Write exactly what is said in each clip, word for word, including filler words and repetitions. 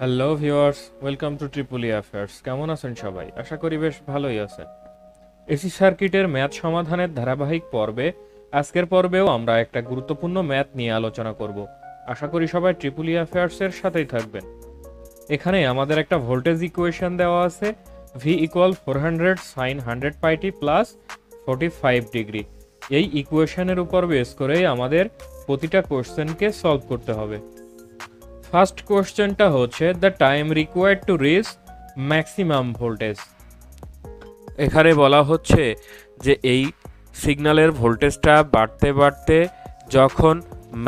Hello viewers, welcome to triply affairs. কেমন আছেন সবাই? আশা করি বেশ ভালোই আছেন। এসি সার্কিটের ম্যাথ সমাধানের ধারাবাহিক পর্বে আজকের পর্বেও আমরা একটা গুরুত্বপূর্ণ ম্যাথ নিয়ে আলোচনা করব। আশা করি সবাই ট্রিপলি অ্যাফেয়ার্সের সাথেই থাকবেন। এখানে আমাদের একটা ভোল্টেজ ইকুয়েশন দেওয়া আছে V equal four hundred sine hundred pi t plus forty five degree. এই ইকুয়েশনের উপর বেস করেই আমাদের প্রতিটা কোশ্চেনকে সলভ করতে হবে। ফার্স্ট কোশ্চেনটা হচ্ছে the time required to reach maximum voltage. এখানে বলা হচ্ছে যে এই সিগন্যালের ভোল্টেজটা বাড়তে বাড়তে যখন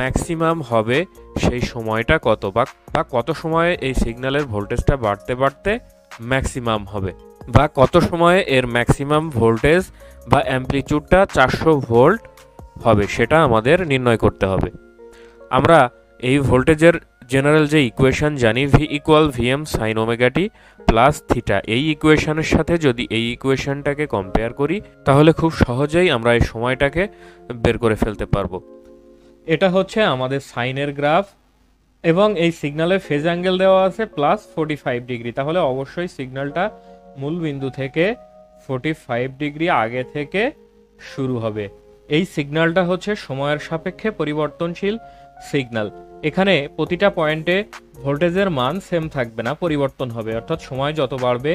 ম্যাক্সিমাম হবে সেই সময়টা কত, বা কত সময়ে এই সিগন্যালের ভোল্টেজটা বাড়তে বাড়তে ম্যাক্সিমাম হবে, বা কত সময়ে এর ম্যাক্সিমাম ভোল্টেজ বা অ্যাম্প্লিটিউডটা চারশো ভোল্ট হবে সেটা আমাদের নির্ণয় করতে হবে। আমরা এই ভোল্টেজের জেনারেল যে ইকুয়েশন জানি V equal VM sine omega t plus theta, এই ইকুয়েশনের সাথে যদি এই ইকুয়েশনটাকে কম্পেয়ার করি তাহলে খুব সহজেই আমরা এই সময়টাকে বের করে ফেলতে পারবো। এটা হচ্ছে আমাদের সাইনের গ্রাফ এবং এই সিগনালে ফেজ অ্যাঙ্গেল দেওয়া আছে প্লাস ফোরটি ফাইভ ডিগ্রি। তাহলে অবশ্যই সিগনালটা মূল বিন্দু থেকে ফোরটি ফাইভ ডিগ্রি আগে থেকে শুরু হবে। এই সিগনালটা হচ্ছে সময়ের সাপেক্ষে পরিবর্তনশীল সিগনাল। এখানে প্রতিটা পয়েন্টে ভোল্টেজের মান সেম থাকবে না, পরিবর্তন হবে। অর্থাৎ সময় যত বাড়বে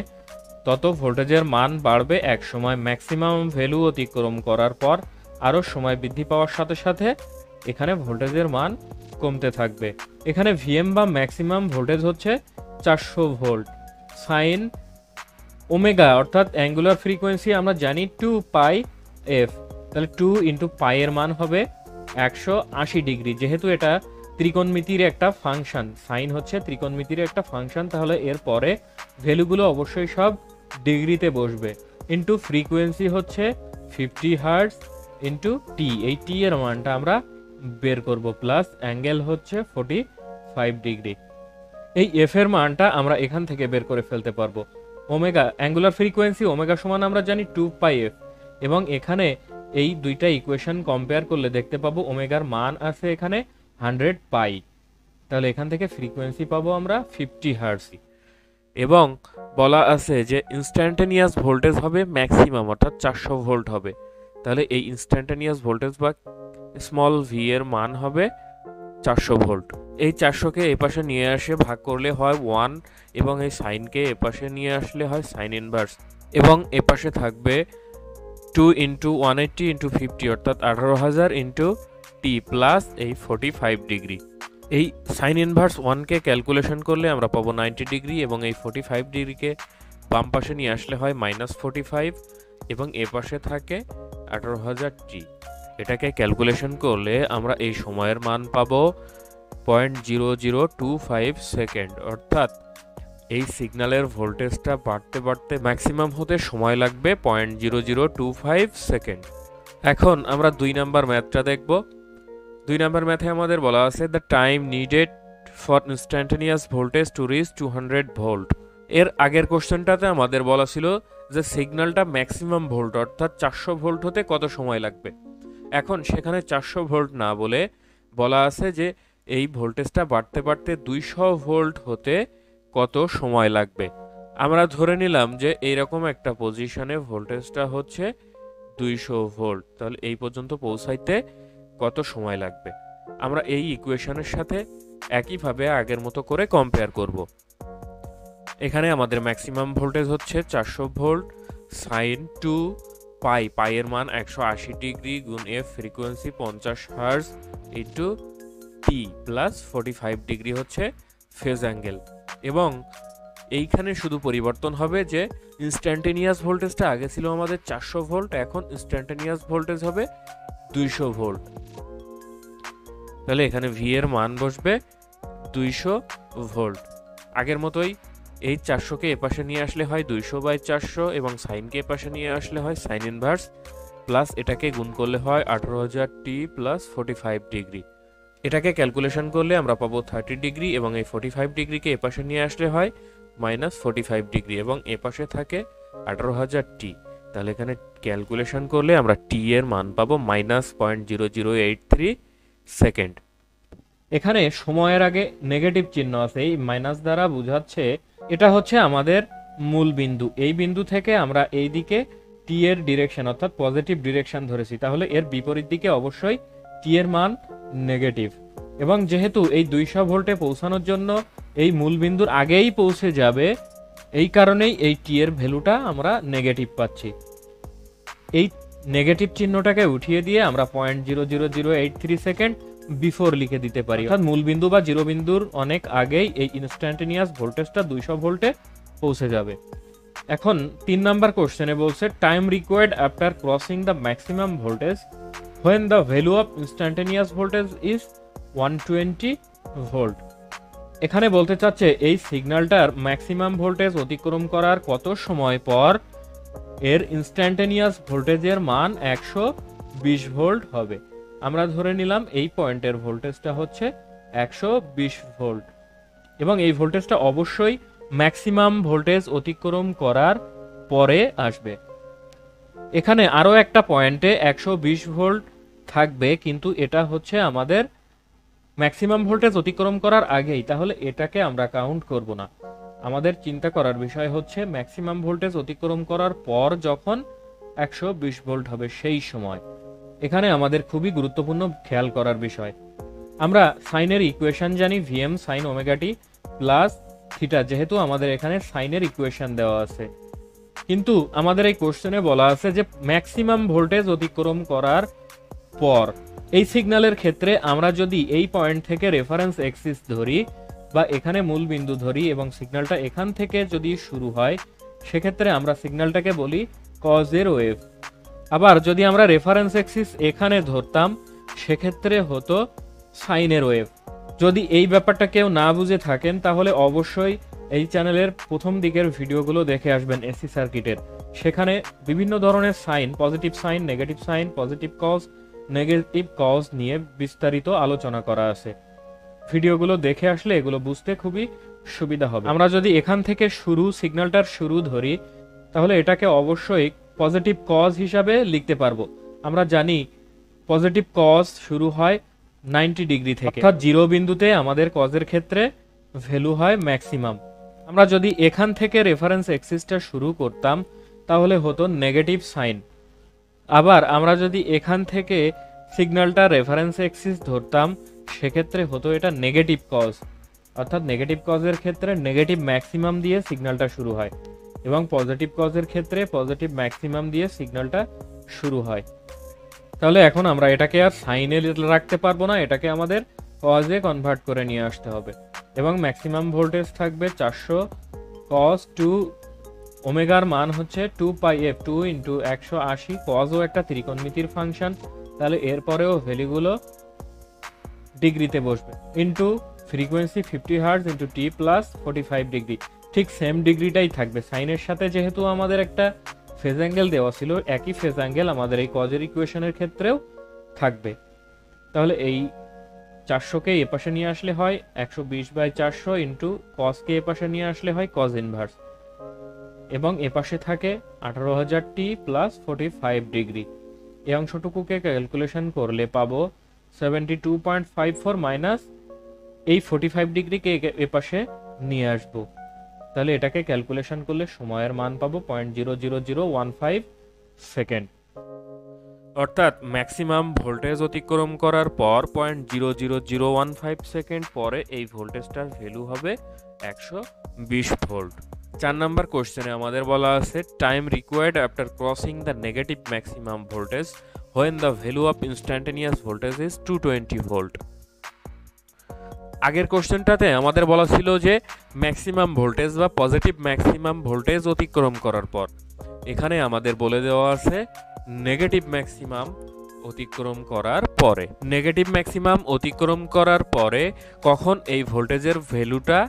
তত ভোল্টেজের মান বাড়বে। এক সময় ম্যাক্সিমাম ভ্যালু অতিক্রম করার পর আরও সময় বৃদ্ধি পাওয়ার সাথে সাথে এখানে ভোল্টেজের মান কমতে থাকবে। এখানে ভিএম বা ম্যাক্সিমাম ভোল্টেজ হচ্ছে চারশো ভোল্ট। সাইন ওমেগা অর্থাৎ অ্যাঙ্গুলার ফ্রিকোয়েন্সি আমরা জানি টু পাই এফ, তাহলে টু ইন্টু পাইয়ের মান হবে একশো আশি ডিগ্রি। যেহেতু এটা ত্রিকোণমিতির একটা ফাংশন, সাইন হচ্ছে ত্রিকোণমিতির একটা ফাংশন, তাহলে এর পরে ভ্যালুগুলো অবশ্যই সব ডিগ্রিতে বসবে। ইন্টু ফ্রিকোয়েন্সি হচ্ছে ফিফটি হার্টস ইন্টু টি, এই টি এর মানটা আমরা বের করব, প্লাস অ্যাঙ্গেল হচ্ছে ফোরটি ফাইভ ডিগ্রি। এই এফ এর মানটা আমরা এখান থেকে বের করে ফেলতে পারবো। ওমেগা অ্যাঙ্গুলার ফ্রিকোয়েন্সি ওমেগা সমান আমরা জানি টু পাই এফ, এবং এখানে এই দুইটা ইকুয়েশন কম্পেয়ার করলে দেখতে পাবো ওমেগার মান আছে এখানে হান্ড্রেড পাই, তাহলে এখান থেকে ফ্রিকোয়েন্সি পাবো আমরা ফিফটি হার্টসি। এবং বলা আছে যে ইনস্ট্যান্টেনিয়াস ভোল্টেজ হবে ম্যাক্সিমাম, অর্থাৎ চারশো ভোল্ট হবে। তাহলে এই ইনস্ট্যান্টেনিয়াস ভোল্টেজ বা স্মল ভি এর মান হবে চারশো ভোল্ট। এই চারশোকে এপাশে নিয়ে আসে ভাগ করলে হয় ওয়ান, এবং এই সাইনকে এপাশে নিয়ে আসলে হয় সাইন ইনভার্স, এবং এপাশে থাকবে two into one eighty into fifty অর্থাৎ আঠারো হাজার ইন্টু টি প্লাস এই ফোরটি ফাইভ ডিগ্রি। এই সাইন ইনভার্স ওয়ানকে ক্যালকুলেশন করলে আমরা পাবো নাইনটি ডিগ্রি, এবং এই ফোরটি ফাইভ ডিগ্রিকে বাম পাশে নিয়ে আসলে হয় মাইনাস ফোরটি ফাইভ, এবং এ পাশে থাকে আঠারো হাজার টি। এটাকে ক্যালকুলেশন করলে আমরা এই সময়ের মান পাবো point zero zero two five second. অর্থাৎ এই সিগন্যালের ভোল্টেজটা বাড়তে বাড়তে ম্যাক্সিমাম হতে সময় লাগবে point zero zero two five second. এখন আমরা দুই নাম্বার ম্যাথটা দেখব। দুই নাম্বার ম্যাথে আমাদের বলা আছে the time needed for instantaneous voltage to reach two hundred volt. এর আগের কোশ্চেনটাতে আমাদের বলা ছিল যে সিগন্যালটা ম্যাক্সিমাম ভোল্ট অর্থাৎ চারশো ভোল্ট হতে কত সময় লাগবে। এখন সেখানে চারশো ভোল্ট না বলে বলা আছে যে এই ভোল্টেজটা বাড়তে বাড়তে দুইশো ভোল্ট হতে কত সময় লাগবে। আমরা ধরে নিলাম যে এইরকম একটা পজিশনে ভোল্টেজটা হচ্ছে দুইশো ভোল্ট, তাহলে এই পর্যন্ত পৌঁছাইতে কত সময় লাগবে আমরা এই ইকুয়েশনের সাথে একইভাবে আগের মতো করে কম্পেয়ার করব। এখানে আমাদের ম্যাক্সিমাম ভোল্টেজ হচ্ছে চারশো ভোল্ট সাইন টু পাই, পাইয়ের মান একশো আশি ডিগ্রি গুণ এফ ফ্রিকোয়েন্সি পঞ্চাশ hertz into t plus forty five degree হচ্ছে ফেজ অ্যাঙ্গেল। এবং এইখানে শুধু পরিবর্তন হবে যে ইনস্ট্যান্টেনিয়াস ভোল্টেজটা আগে ছিল আমাদের চারশো ভোল্ট, এখন ইনস্ট্যান্টেনিয়াস ভোল্টেজ হবে দুইশো ভোল্ট। তাহলে এখানে ভি এর মান বসবে দুইশো ভোল্ট। আগের মতোই এই চারশোকে এপাশে নিয়ে আসলে হয় দুইশো বাই চারশো, এবং সাইনকে এপাশে নিয়ে আসলে হয় সাইন ইনভার্স, প্লাস এটাকে গুণ করলে হয় আঠারো হাজার t plus forty five degree. এটাকে ক্যালকুলেশন করলে আমরা পাবো থার্টি ডিগ্রি, এবং এই ফোরটি ফাইভ ডিগ্রিকে এপাশে নিয়ে আসলে হয় মাইনাস ফোরটি ফাইভ ডিগ্রি, এবং এপাশে থাকে আঠারো হাজার টি। তাহলে এখানে ক্যালকুলেশন করলে আমরা টি এর মান পাবো minus point zero zero eight three second. এখানে সময়ের আগে নেগেটিভ চিহ্ন আছে এই মাইনাস দ্বারা বোঝাচ্ছে এটা হচ্ছে আমাদের মূল বিন্দু এই বিন্দু থেকে আমরা এই দিকে টি এর ডিরেকশন অর্থাৎ পজিটিভ ডিরেকশন ধরেছি তাহলে এর বিপরীত দিকে অবশ্যই টি এর মান নেগেটিভ এবং যেহেতু এই দুইশো ভোল্টে পৌঁছানোর জন্য এই মূল বিন্দুর আগেই পৌঁছে যাবে এই কারণেই এই টি এর ভ্যালুটা আমরা নেগেটিভ পাচ্ছি এই নেগেটিভ চিহ্নটাকে উঠিয়ে দিয়ে আমরা point zero zero zero eight three second before লিখে দিতে পারি অর্থাৎ মূল বিন্দু বা জিরো বিন্দুর অনেক আগেই এই ইনস্ট্যান্টেনিয়াস ভোল্টেজটা দুইশো ভোল্টে পৌঁছে যাবে এখন তিন নাম্বার কোশ্চেনে বলছে time required after crossing the maximum voltage when the value of instantaneous voltage is one twenty volt এখানে বলতে চাচ্ছে এই সিগন্যালটার ম্যাক্সিমাম ভোল্টেজ অতিক্রম করার কত সময় পর এর ইনস্ট্যান্টেনিয়াস ভোল্টেজের মান একশো বিশ ভোল্ট হবে আমরা ধরে নিলাম এই পয়েন্টের ভোল্টেজটা হচ্ছে একশো বিশ ভোল্ট এবং এই ভোল্টেজটা অবশ্যই ম্যাক্সিমাম ভোল্টেজ অতিক্রম করার পরে আসবে এখানে আরো একটা পয়েন্টে একশো বিশ ভোল্ট থাকবে কিন্তু এটা হচ্ছে আমাদের ম্যাক্সিমাম ভোল্টেজ অতিক্রম করার আগেই তাহলে এটাকে আমরা কাউন্ট করব না আমাদের চিন্তা করার বিষয় হচ্ছে ম্যাক্সিমাম ভোল্টেজ অতিক্রম করার পর যখন একশো বিশ ভোল্ট হবে সেই সময় এখানে আমাদের খুবই গুরুত্বপূর্ণ খেয়াল করার বিষয় আমরা সাইনের ইকুয়েশন জানি VM sine omega t plus theta যেহেতু আমাদের এখানে সাইনের ইকুয়েশন দেওয়া আছে কিন্তু আমাদের এই কোশ্চেনে বলা আছে যে ম্যাক্সিমাম ভোল্টেজ অতিক্রম করার পর এই সিগন্যালের ক্ষেত্রে আমরা যদি এই পয়েন্ট থেকে রেফারেন্স অ্যাক্সিস ধরি বা এখানে মূল বিন্দু ধরি এবং সিগন্যালটা এখান থেকে যদি শুরু হয় সে ক্ষেত্রে আমরা সিগন্যালটাকে বলি কজের ওয়েভ আবার যদি আমরা রেফারেন্স অ্যাক্সিস এখানে ধরতাম সে ক্ষেত্রে হতো সাইনের ওয়েভ যদি এই ব্যাপারটা কেউ না বুঝে থাকেন তাহলে অবশ্যই এই চ্যানেলের প্রথম দিকের ভিডিওগুলো দেখে আসবেন এসি সার্কিটের সেখানে বিভিন্ন ধরনের sine positive sine negative sine positive cos negative cos নিয়ে বিস্তারিত আলোচনা করা আছে ভিডিওগুলো দেখে আসলে এগুলো বুঝতে খুবই সুবিধা হবে আমরা যদি এখান থেকে শুরু সিগন্যালটার শুরু ধরি তাহলে এটাকে অবশ্যই পজিটিভ কজ হিসাবে লিখতে পারবো আমরা জানি পজিটিভ কজ শুরু হয় নব্বই ডিগ্রি থেকে অর্থাৎ জিরো বিন্দুতে আমাদের কজের ক্ষেত্রে ভ্যালু হয় ম্যাক্সিমাম আমরা যদি এখান থেকে রেফারেন্স অ্যাক্সিসটা শুরু করতাম তাহলে হতো নেগেটিভ সাইন আবার আমরা যদি এখান থেকে সিগন্যালটা রেফারেন্স অ্যাক্সিস ধরতাম সেক্ষেত্রে হতো এটা নেগেটিভ কজ অর্থাৎ নেগেটিভ কজের ক্ষেত্রে নেগেটিভ ম্যাক্সিমাম দিয়ে সিগন্যালটা শুরু হয় এবং পজিটিভ কজের ক্ষেত্রে পজিটিভ ম্যাক্সিমাম দিয়ে সিগন্যালটা শুরু হয় তাহলে এখন আমরা এটাকে আর সাইনে রাখতে পারবো না এটাকে আমাদের কজে কনভার্ট করে নিয়ে আসতে হবে এবং ম্যাক্সিমাম ভোল্টেজ থাকবে চারশো কজ টু ওমেগার মান হচ্ছে two pi F two into একশো আশি কজও একটা ত্রিকোণমিতির ফাংশন তাহলে এরপরেও ভ্যালুগুলো ডিগ্রিতে বসবে into frequency fifty hertz into t plus forty five degree ঠিক সেম ডিগ্রিটাই থাকবে সাইনের সাথে যেহেতু আমাদের একটা ফেজ অ্যাঙ্গেল দেওয়া ছিল একই ফেজ অ্যাঙ্গেল আমাদের এই কজের ইকুয়েশনের ক্ষেত্রেও থাকবে তাহলে এই চারশোকে এ পাশে নিয়ে আসলে হয় একশো বিশ বাই চারশো ইন্টু কজকে এ পাশে নিয়ে আসলে হয় কজ ইনভার্স এবং এ পাশে থাকে আঠারো হাজার t plus forty five degree এই অংশটুকুকে ক্যালকুলেশন করলে পাবো seventy two point five four minus এই ফোর্টি ফাইভ ডিগ্রিকে এ পাশে নিয়ে আসবো তাহলে এটাকে ক্যালকুলেশন করলে সময়ের মান পাবো point zero zero zero one five second অর্থাৎ ম্যাক্সিমাম ভোল্টেজ অতিক্রম করার পর point zero zero zero one five second পরে এই ভোল্টেজটার ভ্যালু হবে একশো বিশ ভোল্ট চার নাম্বার কোশ্চেনে আমাদের বলা আছে time required after crossing the negative maximum voltage when the value of instantaneous voltage is two twenty volt আগের কোশ্চেনটাতে আমাদের বলা ছিল যে ম্যাক্সিমাম ভোল্টেজ বা পজিটিভ ম্যাক্সিমাম ভোল্টেজ অতিক্রম করার পর এখানে আমাদের বলে দেওয়া আছে নেগেটিভ ম্যাক্সিমাম অতিক্রম করার পরে নেগেটিভ ম্যাক্সিমাম অতিক্রম করার পরে কখন এই ভোল্টেজের ভ্যালুটা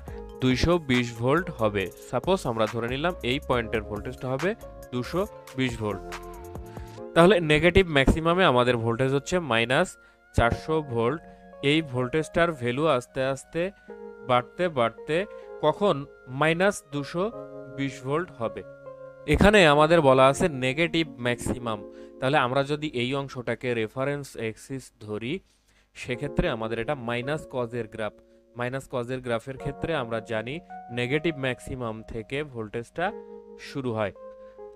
দুইশো বিশ ভোল্ট হবে সাপোজ আমরা ধরে নিলাম এই পয়েন্টের ভোল্টেজটা হবে দুইশো বিশ ভোল্ট তাহলে নেগেটিভ ম্যাক্সিমামে আমাদের ভোল্টেজ হচ্ছে মাইনাস চারশো ভোল্ট এই ভোল্টেজটার ভ্যালু আস্তে আস্তে বাড়তে বাড়তে কখন মাইনাস দুশো বিশ ভোল্ট হবে এখানে আমাদের বলা আছে নেগেটিভ ম্যাক্সিমাম তাহলে আমরা যদি এই অংশটাকে রেফারেন্স অ্যাক্সিস ধরি से क्षेत्र में माइनस कॉजेर ग्राफ माइनस कॉजेर ग्राफर क्षेत्र में जानी नेगेटिव मैक्सिमाम थेके वोल्टेजटा शुरू है।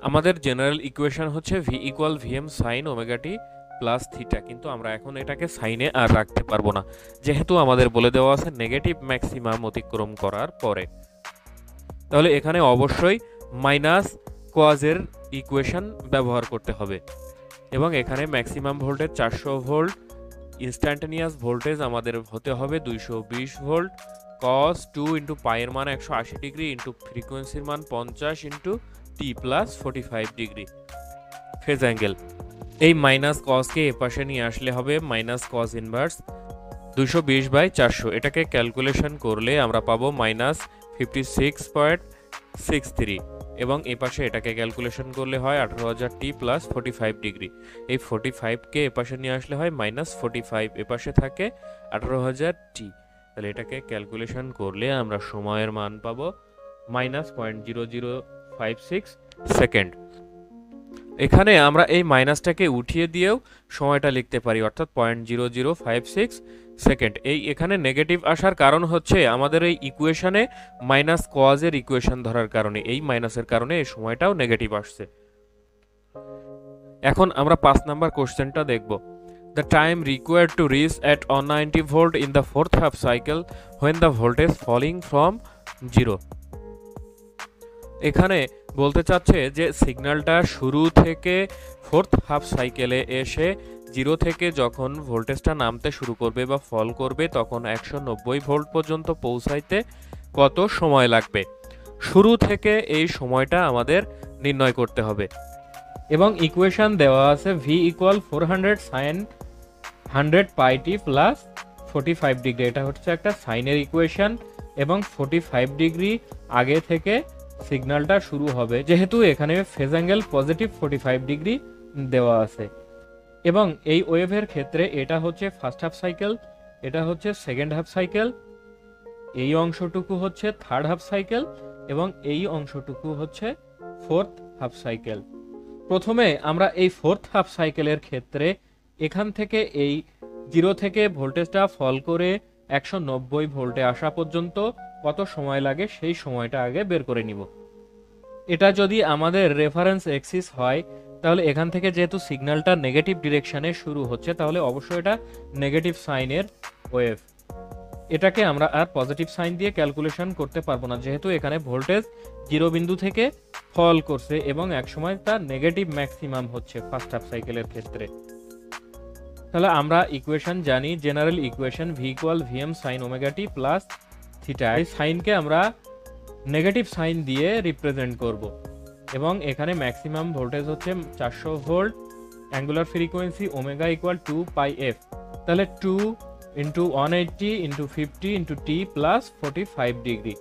हमारे जेनारेल इक्वेशन होच्छे v equal vm sin omega t plus theta, किन्तु आमरा एखोन एटाके साइने आर राखते पारबो ना जेहेतु आमादेर बोले देवा आछे नेगेटिव मैक्सिमाम अतिक्रम करार परे। ताहले एखाने अवश्यई माइनस कॉजेर इक्वेशन व्यवहार करते हबे एबं एखाने मैक्सिमाम भोल्टेज चारशो भोल्ट, इन्स्टैंटेनियास भोल्टेज आमादेर होते हबे दुइशो बीस भोल्ट, cos टू इंटू पाइर मान एक सौ अस्सी डिग्री इंटू फ्रिकुएंसिर मान पचास इंटू टी प्लस पैंतालीस डिग्री फेज एंगल। এই মাইনাস cos কে এই পাশে নিয়ে আসলে হবে মাইনাস cos ইনভার্স দুইশো বিশ বাই চারশো। এটাকে ক্যালকুলেশন করলে আমরা পাবো মাইনাস छप्पन पॉइंट छह तीन এবং এই পাশে এটাকে ক্যালকুলেশন করলে হয় আঠারো হাজার টি প্লাস पैंतालीस ডিগ্রি। এই पैंतालीस কে এই পাশে নিয়ে আসলে হয় মাইনাস पैंतालीस, এই পাশে থাকে আঠারো হাজার টি। তাহলে এটাকে ক্যালকুলেশন করলে আমরা সময়ের মান পাবো minus point zero zero five six second. এখানে আমরা এই মাইনাসটাকে উঠিয়ে দিয়েও সময়টা লিখতে পারি অর্থাৎ point zero zero five six second. এই এখানে নেগেটিভ আসার কারণ হচ্ছে আমাদের এই ইকুয়েশনে মাইনাস cos এর ইকুয়েশন ধরার কারণে এই মাইনাসের কারণে এই সময়টাও নেগেটিভ আসছে। এখন আমরা পাঁচ নাম্বার কোশ্চেনটা দেখব। The time required to reach at one ninety volt in the fourth half cycle when the voltage falling from zero। এখানে बोलते चाचे जे सिग्नलटा शुरू थेके फोर्थ हाफ साइकेले एशे जीरो थेके जखन भोल्टेजटा नामते शुरू करबे बा फल करबे तखन एक सौ नब्बे भोल्ट पर्यन्त पौंछाइते कत समय लागबे शुरू थेके एई समयटा आमादेर निर्णय करते हबे एबं इक्वेशन देवा आछे v इक्वल चार शून्य शून्य sin सौ पाई t प्लस पैंतालीस डिग्री। एटा होच्छे एकटा साइनेर इक्वेशन एबं पैंतालीस डिग्री आगे थेके सिग्नलटा शुरू होबे जेहेतु एखाने फेज एंगल पजिटिव पैंतालीस डिग्री देवा आछे एबं एई वेभेर क्षेत्रे एटा होच्छे फार्स्ट हाफ साइकेल, एटा होच्छे सेकेंड हाफ साइकेल, एई अंशटुकु होच्छे थार्ड हाफ साइकेल एबं एई अंशटुकु होच्छे फोर्थ हाफ साइकेल। प्रथमे आमरा एई फोर्थ हाफ साइकेलेर क्षेत्रे एखान थेके एई जीरो थेके भोल्टेजटा फल करे एक सौ नब्बे भोल्टे आसा पर्यन्त কত সময় লাগে সেই সময়টা আগে বের করে নিব। এটা যদি আমাদের রেফারেন্স অ্যাক্সিস হয় তাহলে এখান থেকে যেহেতু সিগন্যালটা নেগেটিভ ডিরেকশনে শুরু হচ্ছে তাহলে অবশ্যই এটা নেগেটিভ সাইনের ওয়েভ। এটাকে আমরা আর পজিটিভ সাইন দিয়ে ক্যালকুলেশন করতে পারবো না যেহেতু এখানে ভোল্টেজ জিরো বিন্দু থেকে ফল করছে এবং এক সময় তার নেগেটিভ ম্যাক্সিমাম হচ্ছে ফার্স্ট হাফ সাইকেলের ক্ষেত্রে। তাহলে আমরা ইকুয়েশন জানি general equation v equal vm sin omega t plus theta. Sine के आमरा नेगेटिव साइन दिए रिप्रेजेंट करबो एबं एखाने मैक्सिमाम भोल्टेज होच्छे चारशो volt, angular frequency omega equal two pi F, ताहले टू इंटू एक सौ अस्सी इंटू पचास इंटू टी प्लस पैंतालीस डिग्री।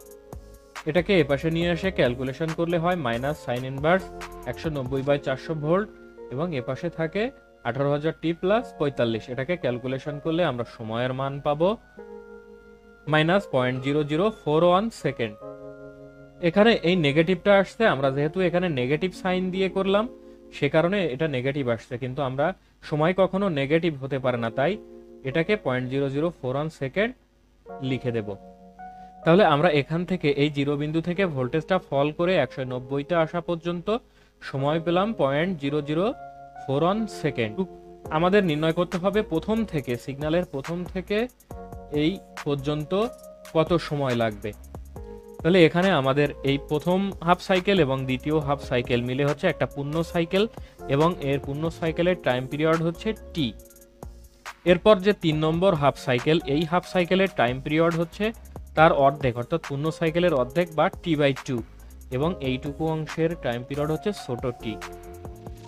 एटाके एपाशे निये एसे क्यालकुलेशन करले हय माइनस साइन इनभार्स एक सौ नब्बे बाय चारशो भोल्ट एबं एपाशे थाके अठारह हज़ार टी प्लस पैंतालीस। एटाके क्यालकुलेशन करले आमरा समयेर मान पाबो minus point zero zero four one second. এখানে এই নেগেটিভটা আসছে আমরা যেহেতু এখানে নেগেটিভ সাইন দিয়ে করলাম সে কারণে এটা নেগেটিভ আসছে, কিন্তু আমরা সময় কখনো নেগেটিভ হতে পারে না তাই এটাকে point zero zero four one second লিখে দেব। তাহলে আমরা এখান থেকে এই জিরো বিন্দু থেকে ভোল্টেজটা ফল করে একশো নব্বইটা আসা পর্যন্ত সময় পেলাম point zero zero four one second. আমাদের নির্ণয় করতে হবে প্রথম থেকে সিগন্যালের প্রথম থেকে এই পর্যন্ত কত সময় লাগবে। তাহলে এখানে আমাদের এই প্রথম হাফ সাইকেল এবং দ্বিতীয় হাফ সাইকেল মিলে হচ্ছে একটা পূর্ণ সাইকেল এবং এর পূর্ণ সাইকেলের টাইম পিরিয়ড হচ্ছে টি। এরপর যে তিন নম্বর হাফ সাইকেল এই হাফ সাইকেলের টাইম পিরিয়ড হচ্ছে তার অর্ধেক অর্থাৎ পূর্ণ সাইকেলের অর্ধেক বা টি বাই টু এবং এইটুকু অংশের টাইম পিরিয়ড হচ্ছে ছোট টি।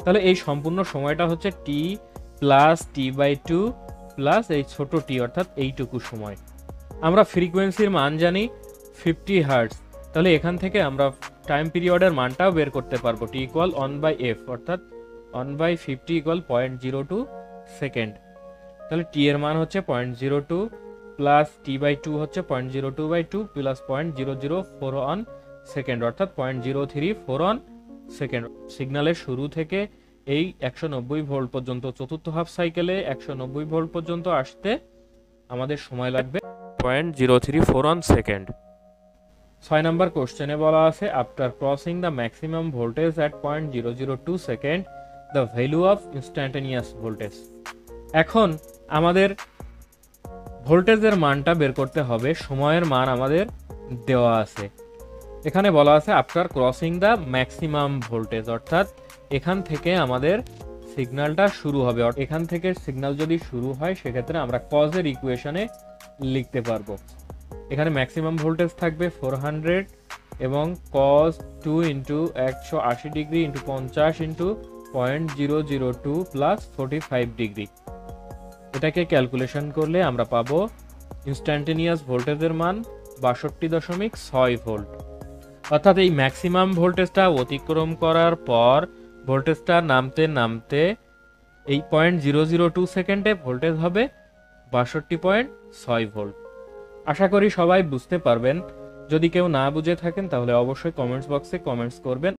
তাহলে এই সম্পূর্ণ সময়টা হচ্ছে t plus t by two plus এই ছোট টি অর্থাৎ এইটুকু সময়। আমরা ফ্রিকোয়েন্সির মান জানি পঞ্চাশ হার্টজ, তাহলে এখান থেকে আমরা টাইম পিরিয়ডের মানটাও বের করতে পারবো t equal one by F অর্থাৎ ওয়ান বাই পঞ্চাশ equal point zero two second. তাহলে টি এর মান হচ্ছে point zero two plus t by two হচ্ছে point zero two by two plus point zero zero four one second অর্থাৎ point zero three four one second. সিগনালের শুরু থেকে এই একশো নব্বই ভোল্ট পর্যন্ত চতুর্থ হাফ সাইকেলে একশো নব্বই ভোল্ট পর্যন্ত আসতে हमारे समय लगभग point zero three four one second. छह नम्बर कोश्चेने बला आछे after crossing the maximum voltage at point zero zero two second the value of instantaneous voltage. एखन आमादेर भोल्टेजर मानटा बेर करते हबे, समयेर मान आमादेर देवा आछे। एखाने बला आछे after crossing the maximum voltage, अर्थात एखान थेके आमादेर सिगनालटा शुरू हबे। और एखान थेके सिगनाल जदि शुरू हय सेक्षेत्रे आमरा कजेर इकुएशने लिखते पारबो। एखाने मैक्सिमाम भोल्टेज थाकबे चार सौ एवं cos टू इंटू एक सौ अस्सी डिग्री इंटू पचास into point zero zero two plus पैंतालीस डिग्री। एटाके क्यालकुलेशन करले आमरा पाबो इन्स्टैंटेनियास भोल्टेजर मान बाषट्टी दशमिक छय भोल्ट। अर्थात ये मैक्सिमाम भोल्टेजटा अतिक्रम करार पर भोल्टेजटा नामते नामते ये पॉइंट जीरो जीरो टू सेकेंडे भोल्टेज हबे बाषट्टी पॉइंट छय भोल्ट। आशा करी सबाई बुझते पारबेन। जदि केउ ना बुझे थाकेन ताहले अवश्यई कमेंट्स बक्से कमेंट्स करबेन।